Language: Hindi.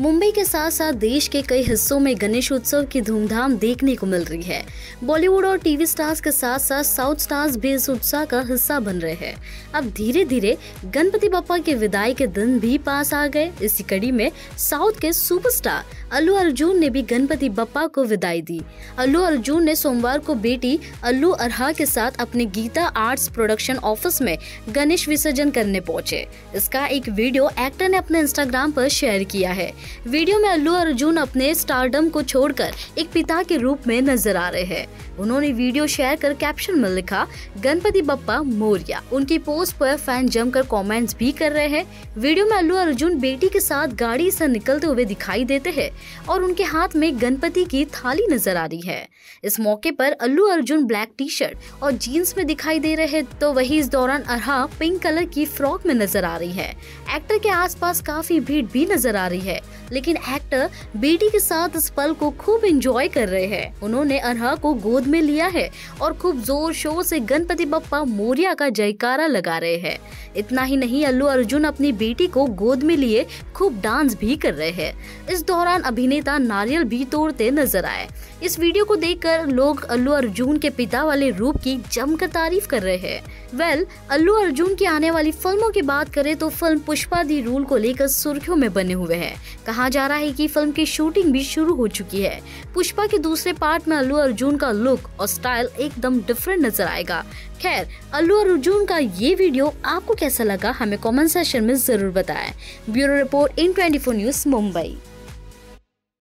मुंबई के साथ साथ देश के कई हिस्सों में गणेश उत्सव की धूमधाम देखने को मिल रही है। बॉलीवुड और टीवी स्टार्स के साथ साथ साउथ स्टार्स भी इस उत्साह का हिस्सा बन रहे हैं। अब धीरे धीरे गणपति बप्पा के विदाई के दिन भी पास आ गए। इसी कड़ी में साउथ के सुपरस्टार अल्लू अर्जुन ने भी गणपति बप्पा को विदाई दी। अल्लू अर्जुन ने सोमवार को बेटी अल्लू अरहा के साथ अपने गीता आर्ट्स प्रोडक्शन ऑफिस में गणेश विसर्जन करने पहुंचे। इसका एक वीडियो एक्टर ने अपने इंस्टाग्राम पर शेयर किया है। वीडियो में अल्लू अर्जुन अपने स्टारडम को छोड़कर एक पिता के रूप में नजर आ रहे हैं। उन्होंने वीडियो शेयर कर कैप्शन में लिखा, गणपति बप्पा मोरिया। उनकी पोस्ट पर फैन जमकर कमेंट्स भी कर रहे हैं। वीडियो में अल्लू अर्जुन बेटी के साथ गाड़ी से निकलते हुए दिखाई देते हैं और उनके हाथ में गणपति की थाली नजर आ रही है। इस मौके पर Allu Arjun black T shirt और जीन्स में दिखाई दे रहे हैं, तो वही इस दौरान अरहा पिंक कलर की फ्रॉक में नजर आ रही है। एक्टर के आस पास काफी भीड़ भी नजर आ रही है, लेकिन एक्टर बेटी के साथ इस पल को खूब एंजॉय कर रहे हैं। उन्होंने अरहा को गोद में लिया है और खूब जोर शोर से गणपति बप्पा मोरिया का जयकारा लगा रहे हैं। इतना ही नहीं, अल्लू अर्जुन अपनी बेटी को गोद में लिए खूब डांस भी कर रहे हैं। इस दौरान अभिनेता नारियल भी तोड़ते नजर आए। इस वीडियो को देखकर लोग अल्लू अर्जुन के पिता वाले रूप की जमकर तारीफ कर रहे हैं। अल्लू अर्जुन की आने वाली फिल्मों की बात करें तो फिल्म पुष्पा दी रूल को लेकर सुर्खियों में बने हुए हैं। कहा जा रहा है कि फिल्म की शूटिंग भी शुरू हो चुकी है। पुष्पा के दूसरे पार्ट में अल्लू अर्जुन का लुक और स्टाइल एकदम डिफरेंट नजर आएगा। खैर, अल्लू अर्जुन का ये वीडियो आपको कैसा लगा हमें कमेंट सेक्शन में जरूर बताएं। Bureau report, in 24 news, Mumbai.